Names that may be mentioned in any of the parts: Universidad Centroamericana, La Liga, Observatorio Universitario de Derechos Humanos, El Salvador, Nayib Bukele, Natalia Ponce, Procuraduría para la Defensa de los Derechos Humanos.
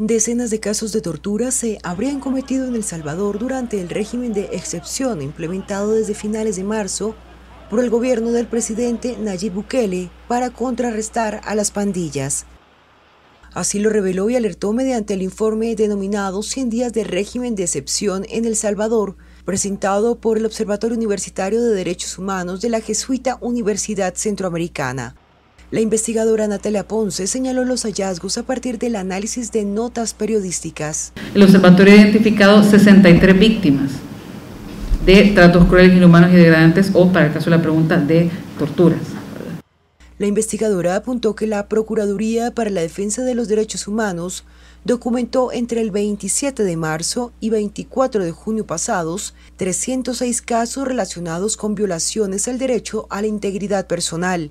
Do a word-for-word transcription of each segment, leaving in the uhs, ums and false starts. Decenas de casos de tortura se habrían cometido en El Salvador durante el régimen de excepción implementado desde finales de marzo por el gobierno del presidente Nayib Bukele para contrarrestar a las pandillas. Así lo reveló y alertó mediante el informe denominado cien días de régimen de excepción en El Salvador, presentado por el Observatorio Universitario de Derechos Humanos de la jesuita Universidad Centroamericana. La investigadora Natalia Ponce señaló los hallazgos a partir del análisis de notas periodísticas. El observatorio ha identificado sesenta y tres víctimas de tratos crueles, inhumanos y degradantes, o, para el caso de la pregunta, de torturas. La investigadora apuntó que la Procuraduría para la Defensa de los Derechos Humanos documentó entre el veintisiete de marzo y veinticuatro de junio pasados trescientos seis casos relacionados con violaciones al derecho a la integridad personal.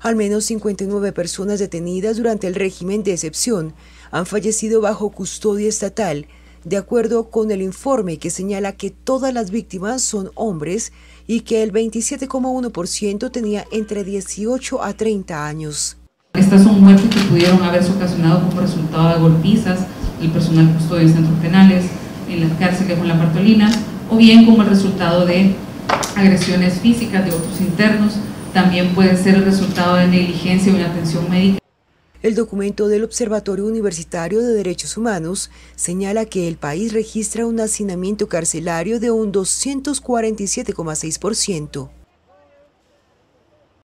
Al menos cincuenta y nueve personas detenidas durante el régimen de excepción han fallecido bajo custodia estatal, de acuerdo con el informe que señala que todas las víctimas son hombres y que el veintisiete coma uno por ciento tenía entre dieciocho a treinta años. Estas son muertes que pudieron haberse ocasionado como resultado de golpizas, el personal custodio en centros penales, en las cárceles con la partolina, o bien como el resultado de agresiones físicas de otros internos. También pueden ser el resultado de negligencia o inatención médica. El documento del Observatorio Universitario de Derechos Humanos señala que el país registra un hacinamiento carcelario de un doscientos cuarenta y siete coma seis por ciento.